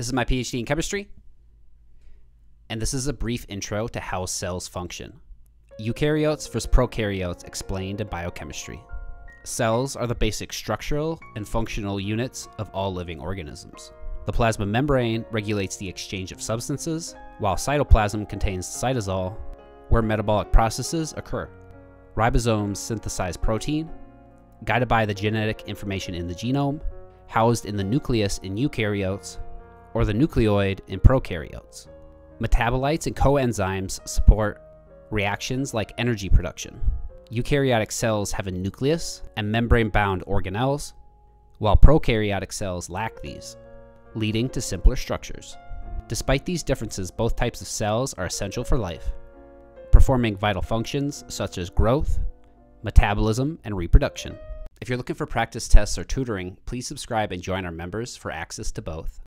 This is my PhD in chemistry, and this is a brief intro to how cells function. Eukaryotes versus prokaryotes explained in biochemistry. Cells are the basic structural and functional units of all living organisms. The plasma membrane regulates the exchange of substances, while cytoplasm contains cytosol, where metabolic processes occur. Ribosomes synthesize protein, guided by the genetic information in the genome, housed in the nucleus in eukaryotes, or the nucleoid in prokaryotes. Metabolites and coenzymes support reactions like energy production. Eukaryotic cells have a nucleus and membrane-bound organelles, while prokaryotic cells lack these, leading to simpler structures. Despite these differences, both types of cells are essential for life, performing vital functions such as growth, metabolism, and reproduction. If you're looking for practice tests or tutoring, please subscribe and join our members for access to both.